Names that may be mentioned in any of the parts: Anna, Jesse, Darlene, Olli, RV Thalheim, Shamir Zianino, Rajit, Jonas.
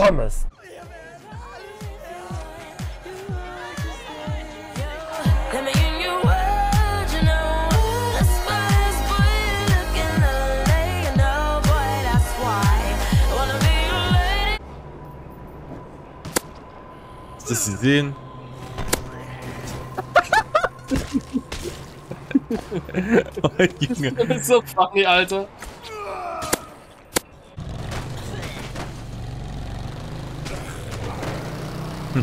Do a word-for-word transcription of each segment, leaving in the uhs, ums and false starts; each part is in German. Pommes. Das sie sehen. Oh, Junge. Das ist so funny, Alter.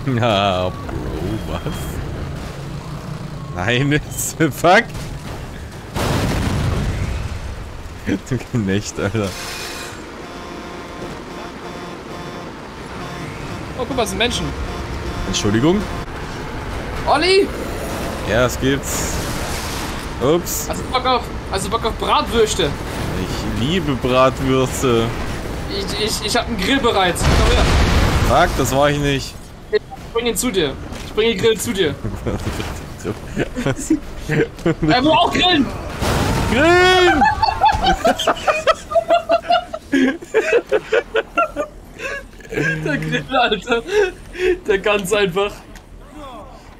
Na, Bro, was? Nein, fuck. Du Knecht, Alter. Oh, guck mal, das sind Menschen. Entschuldigung. Olli! Ja, das gibt's. Ups. Hast du Bock auf, hast du Bock auf Bratwürste? Ich liebe Bratwürste. Ich, ich, ich hab einen Grill bereits. Komm her. Fuck, das war ich nicht. Ich bring ihn zu dir. Ich bring den Grill zu dir. Er will auch grillen! Grillen! Der Grill, Alter. Der ganz einfach.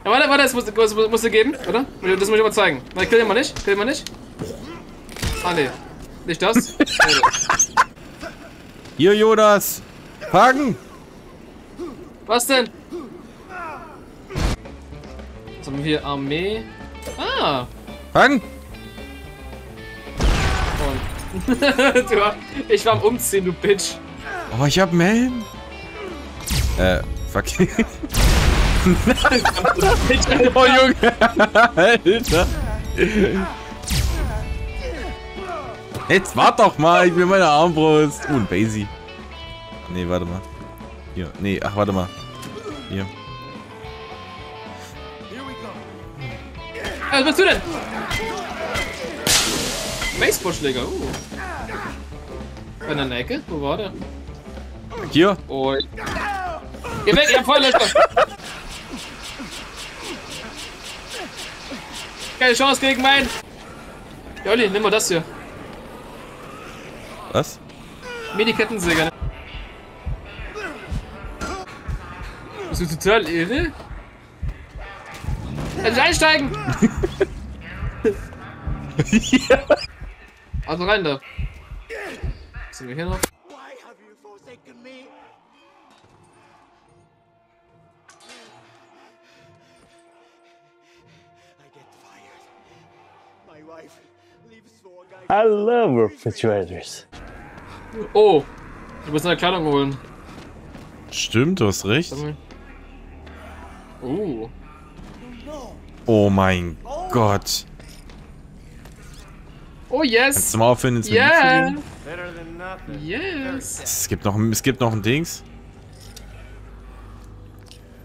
Ja, warte, warte, das musst, das musst du geben, oder? Das muss ich mal zeigen. Nein, kill den mal nicht, kill den mal nicht. Ah, ne. Nicht das. Hier, Jonas. Haken! Was denn? Was haben wir hier? Armee. Ah! Haken! Und. Ich war am Umziehen, du Bitch. Oh, ich hab einen Helm. Äh, fuck. Oh, Junge. Alter. Jetzt warte doch mal, ich will meine Armbrust. Oh, ein Basie. Nee, warte mal. Hier. Nee, ach, warte mal. Hier. Was machst du denn? Baseballschläger, uh. An der Ecke? Wo war der? Hier. Oh. Geh weg, ihr Feuerlöscher! Keine Chance gegen meinen! Jolli, nimm mal das hier. Was? Mini-Kettensäger. Bist du total irre? Also einsteigen! Ja. Also rein da. Was sind wir hier noch? I love refrigerators. Oh, du musst eine Kleidung holen. Stimmt, du hast recht. Oh. Oh mein oh. Gott. Oh yes. Kannst du mal aufhören ins Menü yeah. zu gehen? Yes. Es gibt noch, es gibt noch ein Dings.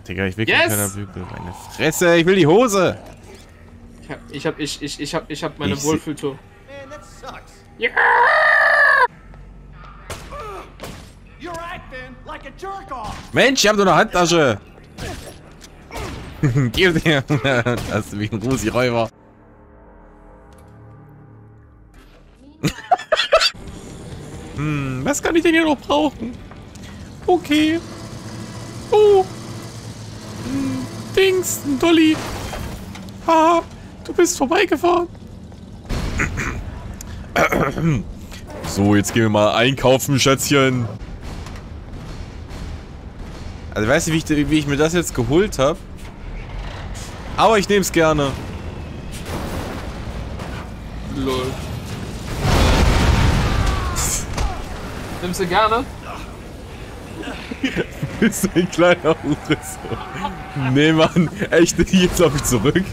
Digga, ich will yes. keiner Bügel. Meine Fresse, ich will die Hose. Ich hab, ich, ich, ich hab, ich hab meine Wohlfühltour. Ja! Mensch, ich hab nur eine Handtasche! Gib dir! Das ist wie ein Rusi-Räuber. Hm, was kann ich denn hier noch brauchen? Okay. Oh! Hm, Dings, ein Dolly! Haha! Du bist vorbeigefahren. So, jetzt gehen wir mal einkaufen, Schätzchen. Also, weißt du, wie ich, wie ich mir das jetzt geholt habe? Aber ich nehme es gerne. Lol. Nimmst du gerne? Bist du ein kleiner Uriss? Nee, Mann. Echt, jetzt auf ich zurück.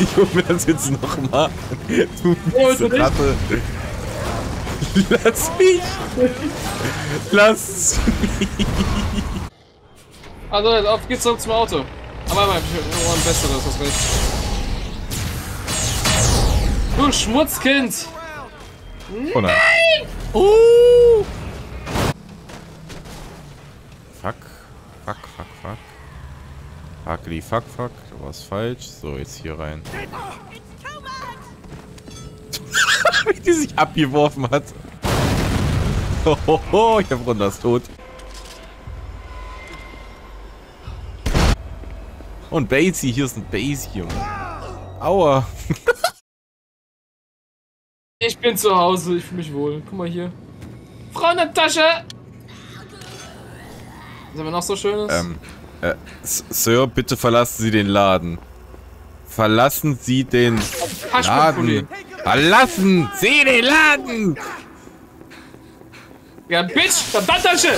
Ich hol mir das jetzt nochmal. Du miese Ratte. Lass mich. Lass mich. Also, auf geht's zurück zum Auto. Aber einmal, ich hab ein besseres, das recht. Du Schmutzkind. Oh nein. Nein! Uh. Fuck, fuck, fuck, fuck. Hakeli, fuck, fuck. Du warst falsch. So, jetzt hier rein. Wie die sich abgeworfen hat. Hohoho, ich hab Rundas tot. Und Basie, hier ist ein Basie, Junge. Aua. Ich bin zu Hause, ich fühle mich wohl. Guck mal hier. Frauentasche! Was haben wir noch so Schönes? Ähm, äh, Sir, bitte verlassen Sie den Laden. Verlassen Sie den Laden. Verlassen Sie den Laden! Ja, Bitch! Verdammtasche!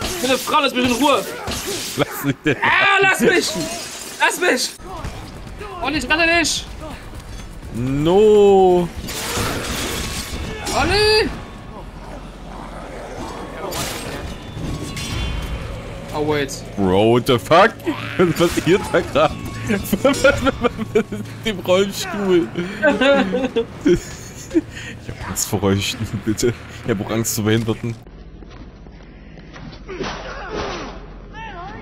Ich bin eine Frau, lass mich in Ruhe! Lass mich denn! Ah, lass mich! Lass mich! Olli, ich rette dich! No! Olli! Oh, wait. Bro, the fuck? Was passiert da gerade? Was ist dem Rollstuhl? Ich hab Angst vor Rollstühlen, bitte. Ich hab auch Angst vor Behinderten.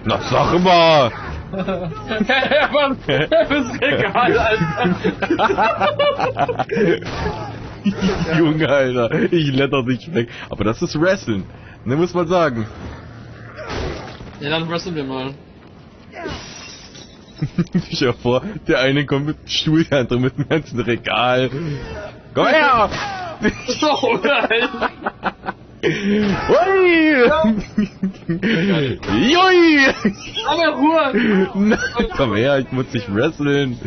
Na, sag mal! Er war fürs Regal, Alter! Junge, Alter, ich letter dich weg. Aber das ist Wrestling, ne, muss man sagen. Ja, dann wresteln wir mal. Ich hör vor, der eine kommt mit dem Stuhl, der andere mit dem ganzen Regal. Komm her! Oh nein! Ui! Jui! Aber Ruhe! Nein, komm her, ich muss dich wresteln.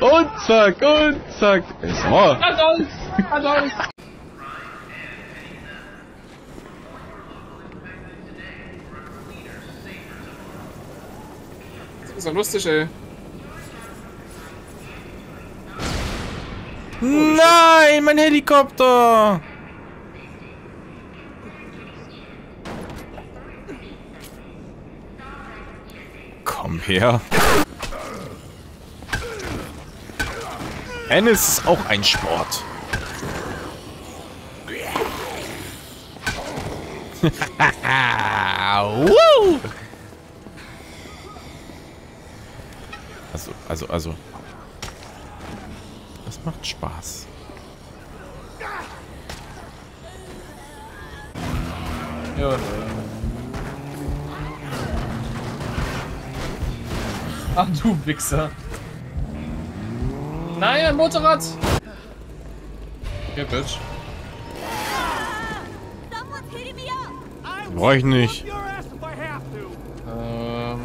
Und zack, und zack. So. Das ist ja lustig, ey. Nein, mein Helikopter! Komm her. Tennis ist auch ein Sport. Woo! Also, also, also. Das macht Spaß. Ja. Ach du Wichser. Nein, ein Motorrad! Okay, Bitch. Brauch ich nicht. Ähm.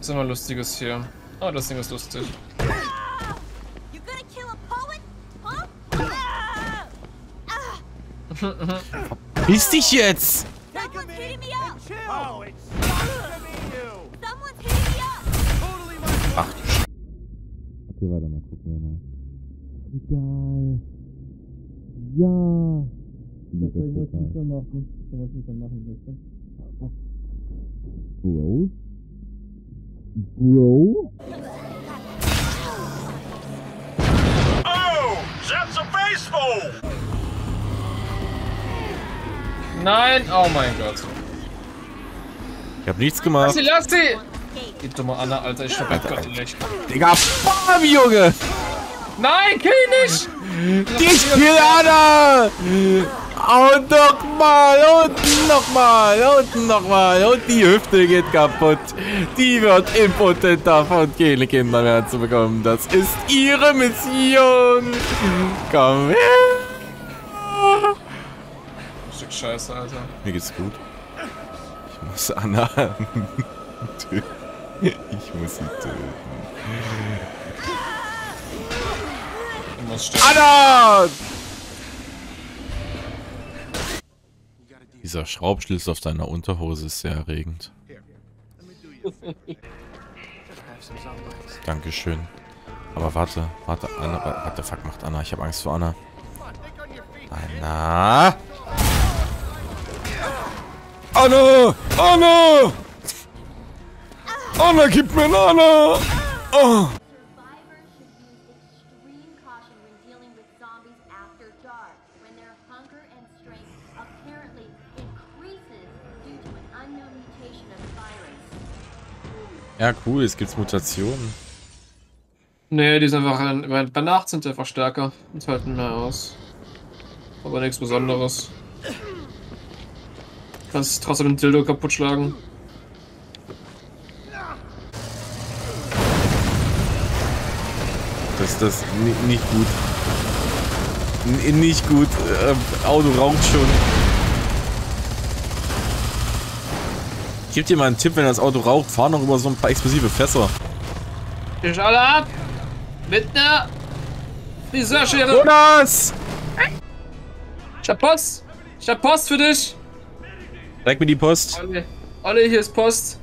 Ist immer Lustiges hier. Oh, das Ding ist lustig. Verpiss dich jetzt! Ach du Sch... Okay, warte mal, gucken wir mal. Egal. Ja. Das das ich wollte nicht mehr machen. Ich wollte nicht mehr machen, weißt du? Bro? Bro? Oh! That's a baseball! Nein! Oh mein Gott. Ich hab nichts gemacht. Lass sie, lass sie! Die dumme Anna, Alter, ich hab Gott nicht. Digga, bam, Junge! Nein, kill nicht! Ich kill Anna! Und nochmal, und nochmal, und nochmal, und die Hüfte geht kaputt. Die wird impotent davon, keine Kinder mehr zu bekommen. Das ist ihre Mission. Komm her! Stück Scheiße, Alter. Mir geht's gut. Ich muss Anna töten. Ich muss sie töten. Muss Anna! Dieser Schraubschlüssel auf deiner Unterhose ist sehr erregend. Dankeschön. Aber warte, warte, Anna, warte, fuck, macht Anna. Ich habe Angst vor Anna. Anna! Anna! Anna! Anna, gib mir eine Anna! Oh. Ja, cool, jetzt gibt's Mutationen. Nee, die sind einfach ein, bei Nacht sind einfach stärker und halten mehr aus. Aber nichts Besonderes. Kannst trotzdem den Dildo kaputt schlagen. Das ist das nicht gut. N nicht gut. Äh, Auto raucht schon. Ich geb dir mal einen Tipp, wenn das Auto raucht, fahr noch über so ein paar explosive Fässer. Ich alle ab! Mit einer Friseurschere! Jonas! Ich hab Post! Ich hab Post für dich! Zeig mir die Post! Olli, Olli, hier ist Post!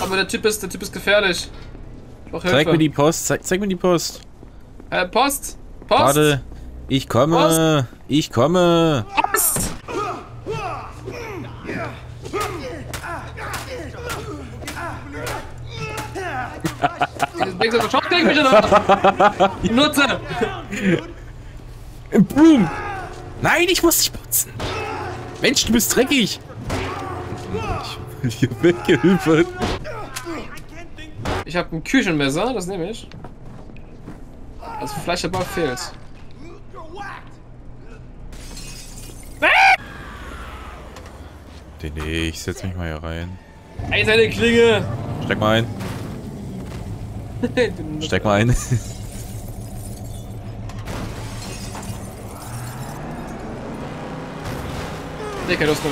Aber der Typ ist, der Typ ist gefährlich! Ich brauch Hilfe. Zeig mir die Post! Zeig, zeig mir die Post! Äh, Post! Post! Warte! Ich komme! Post. Ich komme! Post. Nutze! Boom! Nein, ich muss dich putzen! Mensch, du bist dreckig! Ich will hier weggehüpft. Ich habe ein Küchenmesser, das nehme ich. Also Fleischerbau fehlt. Nee, nee, ich setz mich mal hier rein. Ey, seine Klinge! Steck mal ein. Steck mal ein. Nee, kein Ausgang.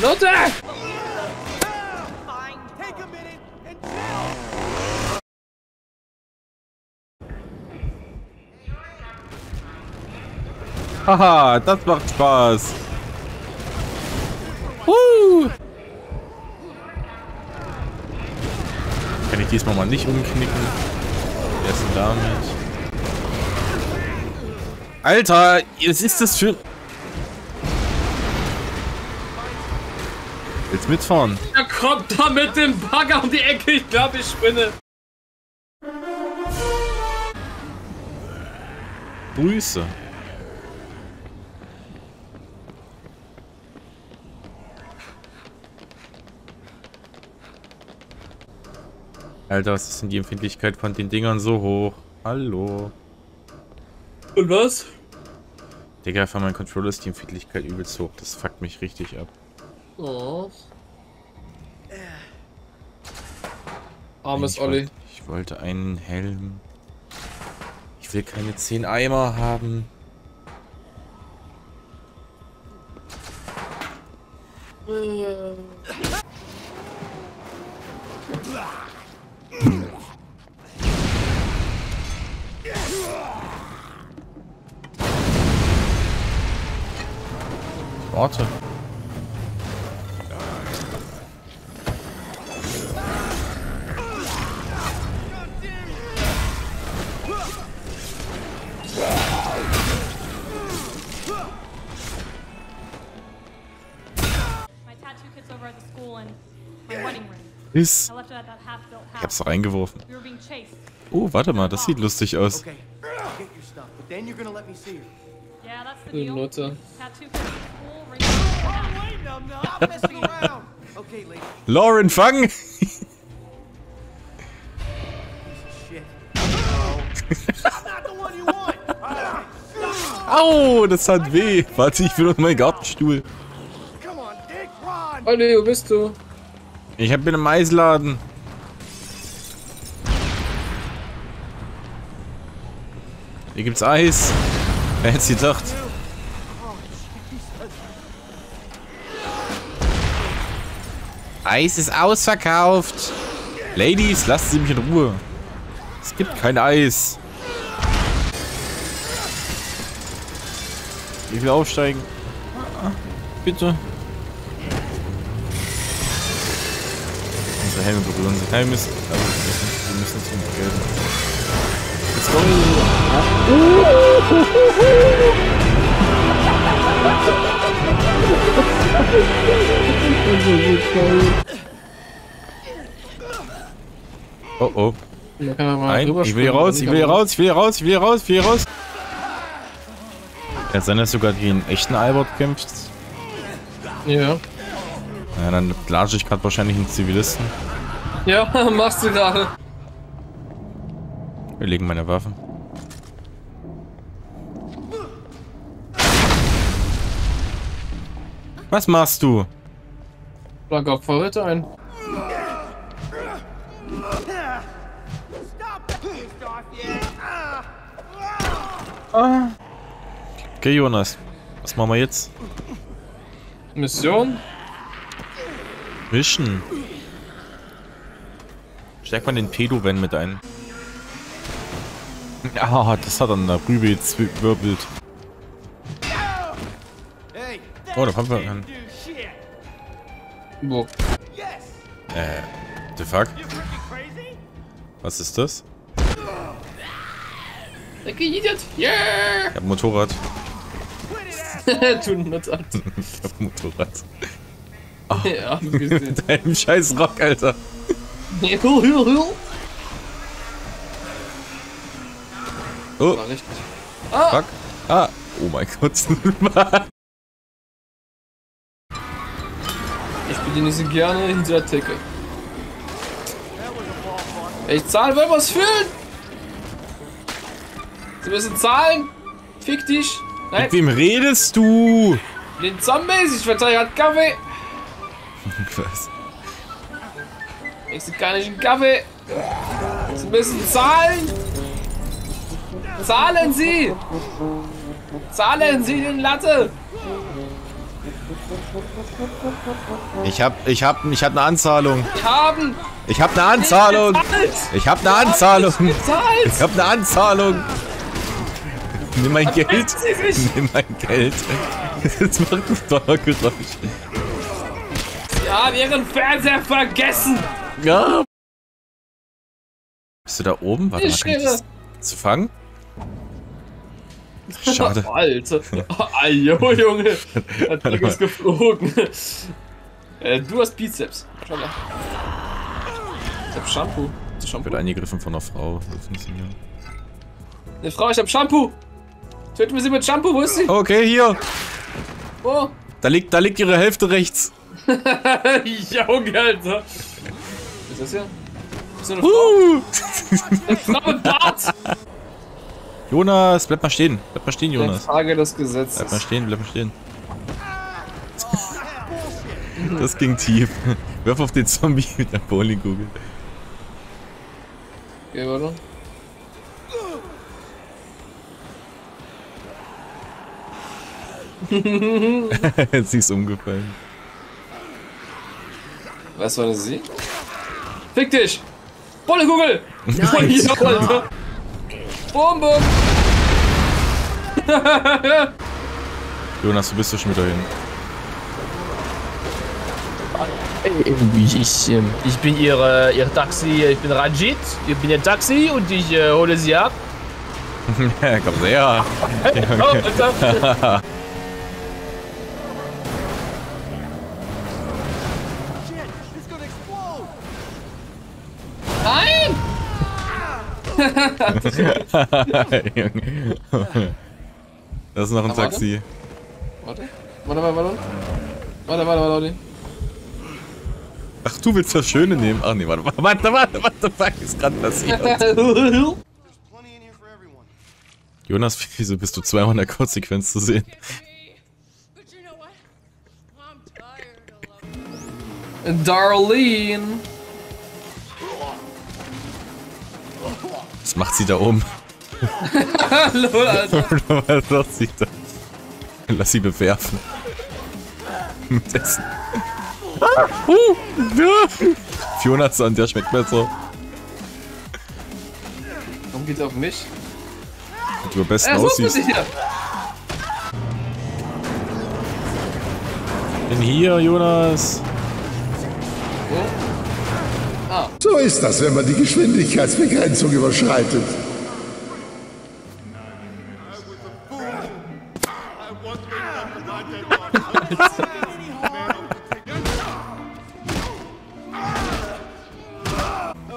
Note! Haha, das macht Spaß. Uh. Kann ich diesmal mal nicht umknicken? Wer ist denn damit? Alter, was ist das für... Willst mitfahren? Er kommt da mit dem Bagger um die Ecke, ich glaube ich spinne. Grüße. Alter, was ist denn die Empfindlichkeit von den Dingern so hoch? Hallo. Und was? Digga, von meinem Controller ist die Empfindlichkeit übelst hoch. Das fuckt mich richtig ab. Oh. Armes Olli. Ich wollte einen Helm. Ich will keine zehn Eimer haben. Warte. Ist. Ich hab's reingeworfen. Oh, warte mal, das sieht lustig aus. Lauren, fang! Au, das hat weh. Warte, ich will auf meinen Gartenstuhl. Olli, wo bist du? Ich hab bin im Maisladen. Hier gibt's Eis. Wer hätte's gedacht? Eis ist ausverkauft. Ladies, lasst sie mich in Ruhe. Es gibt kein Eis. Ich will aufsteigen. Bitte. Helme berühren sich. Helme müssen. Aber wir müssen es nicht gelten. Jetzt kommen. Oh oh. Nein, ich will hier raus, ich will hier raus, ich will hier raus, ich will hier raus, ich will hier raus. Kann sein, dass sogar gegen einen echten Albert kämpft. Ja. Ja, dann latsche ich gerade wahrscheinlich einen Zivilisten. Ja, machst du gerade. Wir legen meine Waffen. Was machst du? Schlag auf Vorräte ein. Ah. Okay, Jonas. Was machen wir jetzt? Mission? Mission. Stärkt man den Pedo-Van mit ein. Ah, das hat an der Rübe jetzt wirbelt. Oh, da kommt man an. Wo? Äh, the fuck? Was ist das? Yeah! Ich hab ein Motorrad. Du Nutzart. Ich hab ein Motorrad. Oh. Ja, mit deinem scheiß Rock, Alter. Oh. War richtig. Ah. Fuck. Ah. Oh mein Gott. Ich bediene sie gerne hinter der Theke. Ich zahle, weil wir es fühlen. Sie müssen zahlen. Fick dich. Nein. Mit wem redest du? Den Zombies. Ich verteile gerade Kaffee. Was? Ich sehe gar nicht einen Kaffee. Sie müssen zahlen. Zahlen Sie! Zahlen Sie den Latte! Ich hab, ich hab, ich hab eine Anzahlung. Haben. Ich hab eine Anzahlung. Ich hab eine Anzahlung. Ich hab eine Anzahlung. Nimm mein Geld. Nimm mein Geld. Jetzt macht ein Donnergeräusch. Ja, ihren Fernseher vergessen. Ja. Bist du da oben? Warte mal, kann ich das zu fangen? Schade. Alter. Ajo, oh, Junge. Der Trick ist geflogen. Äh, du hast Bizeps. Schau mal. Ich hab Shampoo. Hast du Shampoo? Ich werde eingegriffen von einer Frau. Eine Frau, ich hab Shampoo. Töten wir sie mit Shampoo. Wo ist sie? Okay, hier. Wo? Da liegt, da liegt ihre Hälfte rechts. Junge, Alter. Was ist das hier? Ist das eine Frau? Eine Frau mit Bart. Jonas, bleib mal stehen. Bleib mal stehen, Jonas. Ich frage das Gesetz. Bleib mal stehen, bleib mal stehen. Das ging tief. Wirf auf den Zombie mit der Bowlingkugel. Okay, warte. Sie ist umgefallen. Was war das sie? Fick dich! Bowlingkugel! Nice. Boom, boom. Jonas, du bist ja schon wieder hin. Ich, ich bin ihre, ihr Taxi, ich bin Rajit, ich bin ihr Taxi und ich äh, hole sie ab. Komm her. Nein! Das ist noch ein ah, Taxi. Warte. Warte, warte, warte. Warte, warte, warte. Ach, du willst das Schöne nehmen. Ach nee, warte, warte, warte, warte, warte, fuck, ist gerade passiert. Jonas, wieso bist du zweimal in der Kurzsequenz zu sehen? Darlene! Was macht sie da oben? Lol, Alter. Was macht sie da? Lass sie bewerfen. Mit Essen. Ah, uh, ja. Fionazan, der schmeckt besser. Warum geht's auf mich? Und du am besten aussiehst. Bin hier, Jonas. Oh. So ist das, wenn man die Geschwindigkeitsbegrenzung überschreitet. Oh,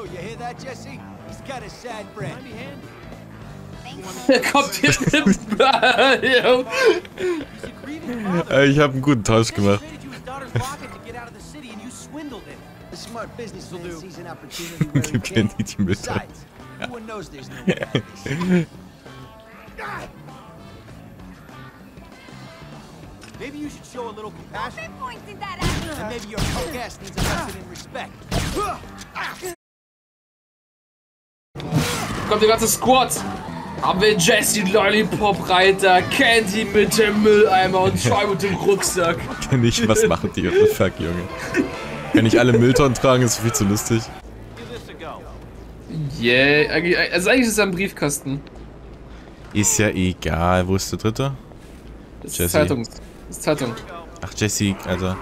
you hear that, Jesse? He's got a sad friend. Kommt hier. Ich habe einen guten Tausch gemacht. Gib kein Liedchen mit. Maybe you should show a little compassion. And maybe your coke ass needs a lesson in respect. Kommt der ganze Squad. Haben wir Jesse, Lollipop-Reiter, Candy mit dem Mülleimer und Troy mit dem Rucksack. Nicht, was machen die? What the fuck, Junge? Wenn ich alle Mülltonnen tragen, ist viel zu lustig. Yeah, also eigentlich ist es ein Briefkasten. Ist ja egal. Wo ist der dritte? Das ist Zeitung. Das ist Zeitung. Ach, Jesse, Alter.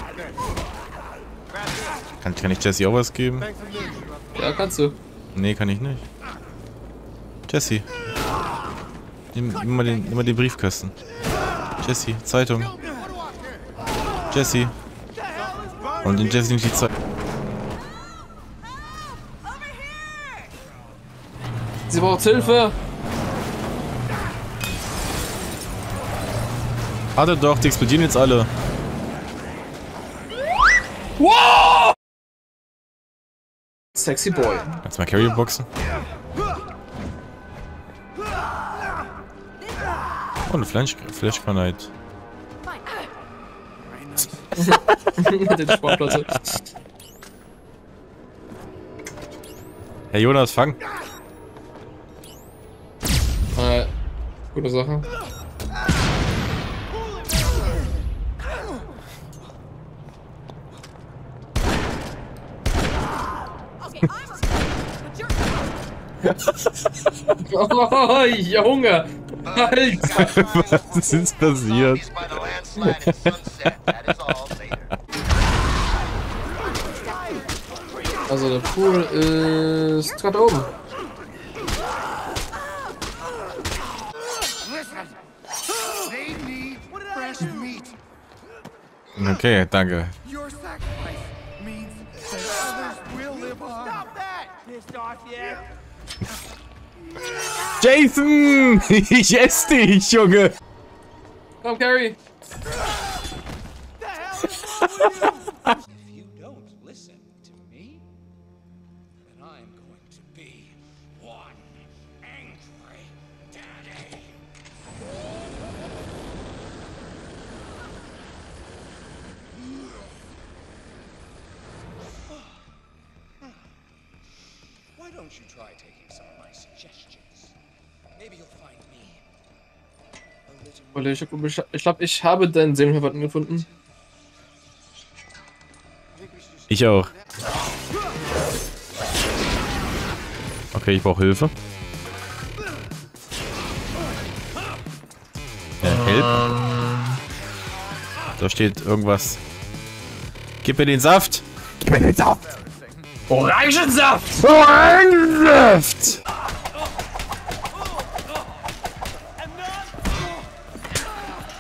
Kann, kann ich Jesse auch was geben? Ja, kannst du. Nee, kann ich nicht. Jesse. Nimm, nimm, mal den, nimm mal den Briefkasten. Jesse, Zeitung. Jesse. Und den Jesse nimmt die Zeitung. Sie braucht Hilfe! Warte doch, die explodieren jetzt alle. Wow! Sexy Boy. Kannst du mal Carry boxen? Oh, eine Flash, Flashgranate. Den Sportplatz. Herr Jonas, fang! Äh, gute Sache. Oh, Junge! Alter! Was ist passiert? Also der Pool ist gerade oben. Okay, danke. Jason! Ich esse dich, Junge! Komm, Carrie! Ich glaube, ich, glaub, ich habe deinen Seelenverwandten gefunden. Ich auch. Okay, ich brauche Hilfe. Äh, help. Da steht irgendwas. Gib mir den Saft! Gib mir den Saft! Orangensaft! Orangensaft!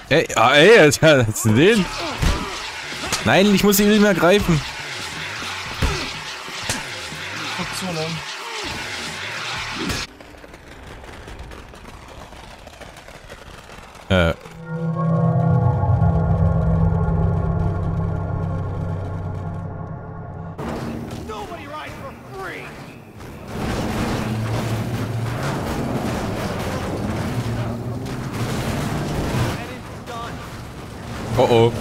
Ey, ey, Alter, was ist denn? Nein, ich muss ihn nicht mehr greifen. Äh. Oh oh.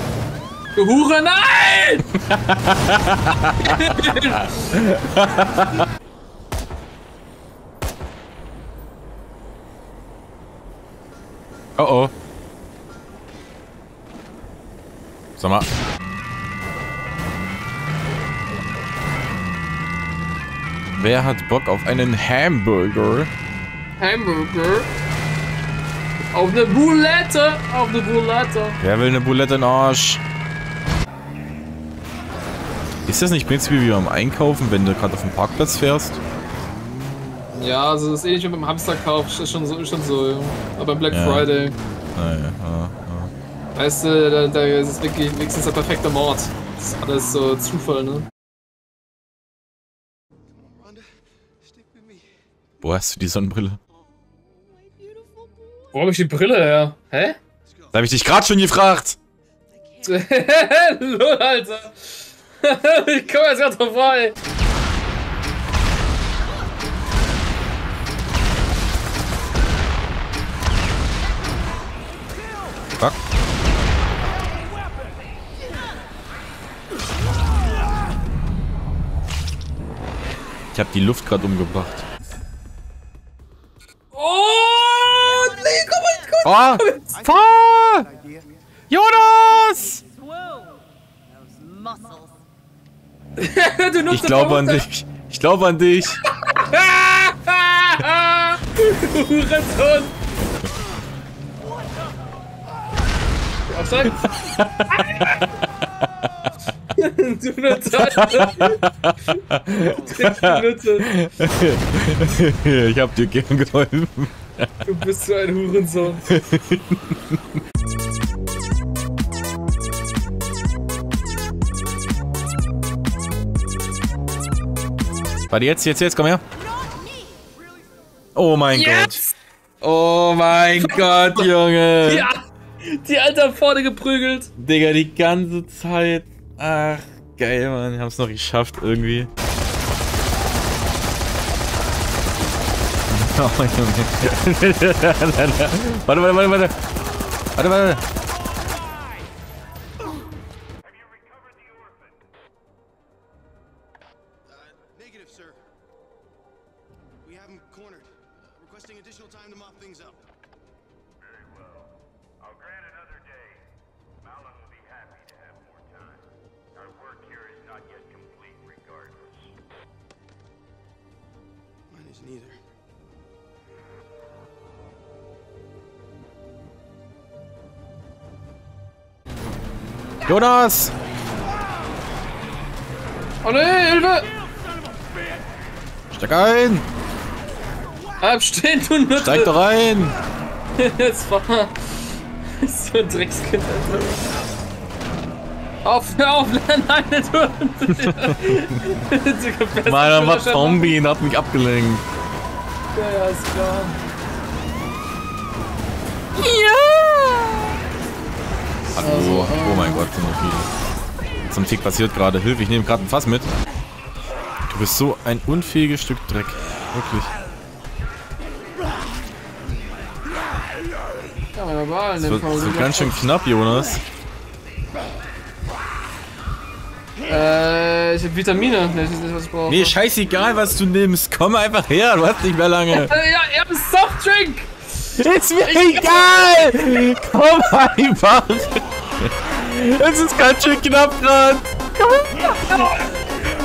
Du Hure, nein! Oh oh. Sag mal. Wer hat Bock auf einen Hamburger? Hamburger? Auf eine Bulette! Auf eine Bulette! Wer will eine Bulette in den Arsch? Ist das nicht prinzipiell wie beim Einkaufen, wenn du gerade auf dem Parkplatz fährst? Ja, also das ist ähnlich wie beim Hamsterkauf, das ist schon so, schon so. Aber Black ja. Friday. Ja, ja, ja, ja. Weißt du, da, da ist es wirklich wenigstens der perfekte Mord. Das ist alles so Zufall, ne? Wo hast du die Sonnenbrille? Wo habe ich die Brille her? Hä? Da habe ich dich gerade schon gefragt. Lol, Alter. Ich komme jetzt gerade vorbei. Fuck. Ich habe die Luft gerade umgebracht. Oh, nee, komm mal, komm, komm, komm. Oh, Jonas! Ich glaube an dich. Ich glaube an dich. Aufsehen. Du Nutter. Ich hab dir gern geholfen. Du bist so ein Hurensohn. Warte, jetzt, jetzt, jetzt, komm her. Oh mein yes. Gott. Oh mein Gott, Junge. Ja. Die Alter vorne geprügelt. Digga, die ganze Zeit. Ach, geil, Mann. Wir haben es noch geschafft irgendwie. Oh, Junge. Warte, warte, warte, warte. Warte, warte. Neither. Jonas! Oh ne, Hilfe! Steig ein! Abstehen, du Nutte! Steig doch rein! Das war so ein Dreckskind, Alter. Auf, hör auf, nein, nein, du! Mann, da war Zombie und hat mich abgelenkt. Ja, ja, ist klar. Ja! Hallo, oh mein Gott, sind noch viele. Zum Tick passiert gerade. Hilfe, ich nehme gerade ein Fass mit. Du bist so ein unfähiges Stück Dreck. Wirklich. Das wird, das wird ganz schön knapp, Jonas. Äh, ich hab Vitamine, ich weiß nicht, was ich brauche. Nee, scheißegal, was du nimmst. Komm einfach her, du hast nicht mehr lange. Ja, ich hab einen Softdrink! Ist mir egal! Komm einfach! Es ist ganz schön knapp gerade! Komm! Komm!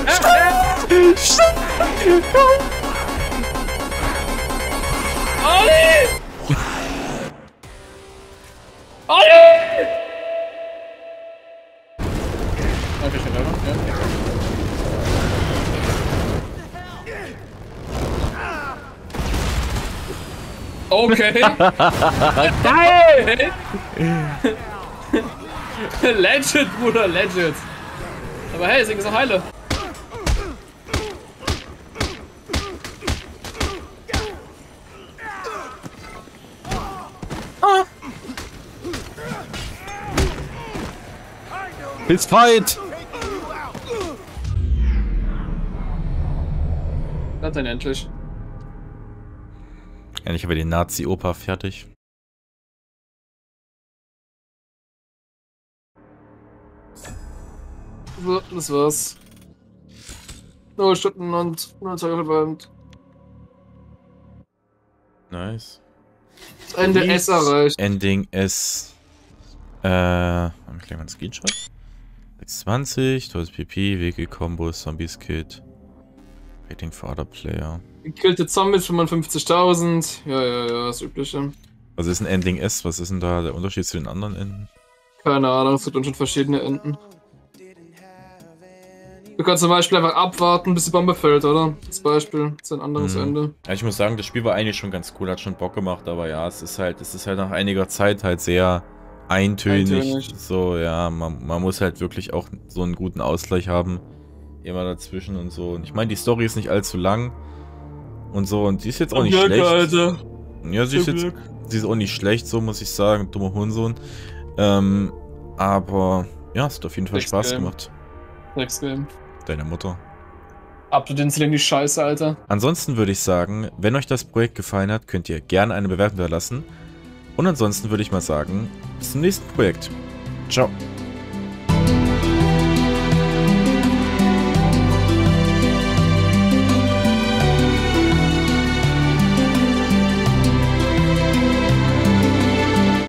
Stopp! Stopp! Komm! Olli! Olli! Okay. Geil! Legend, Bruder, legend. Aber hey, deswegen ist auch heile. Ah. It's fight! Das ist denn endlich. Endlich habe ich den Nazi-Opa fertig. So, das war's. null Stunden und neun Tage verbrannt. Nice. Das Ende S erreicht. Ending S. Äh, dann kriegen wir einen Screenshot. sechsundzwanzig, tolles P P, Wege-Kombos, Zombies-Kit. Rating for other player. Gekillte Zombies fünfundfünfzigtausend. Ja, ja, ja, das Übliche. Was ist ein Ending S? Was ist denn da der Unterschied zu den anderen Enden? Keine Ahnung, es gibt uns schon verschiedene Enden. Du kannst zum Beispiel einfach abwarten, bis die Bombe fällt, oder? Als Beispiel, das ist ein anderes mhm. Ende. Ja, ich muss sagen, das Spiel war eigentlich schon ganz cool, hat schon Bock gemacht, aber ja, es ist halt, es ist halt nach einiger Zeit halt sehr eintönig. eintönig. So, ja, man, man muss halt wirklich auch so einen guten Ausgleich haben. Immer dazwischen und so. Und ich meine, die Story ist nicht allzu lang und so. Und die ist jetzt auch nicht schlecht. Alter. Ja, sie ist jetzt, sie ist auch nicht schlecht, so muss ich sagen. Dummer Hurensohn. Ähm, aber ja, es hat auf jeden Fall Spaß gemacht. Next Game. Deine Mutter. Ab du den Sling die Scheiße, Alter. Ansonsten würde ich sagen, wenn euch das Projekt gefallen hat, könnt ihr gerne eine Bewertung da lassen. Und ansonsten würde ich mal sagen, bis zum nächsten Projekt. Ciao.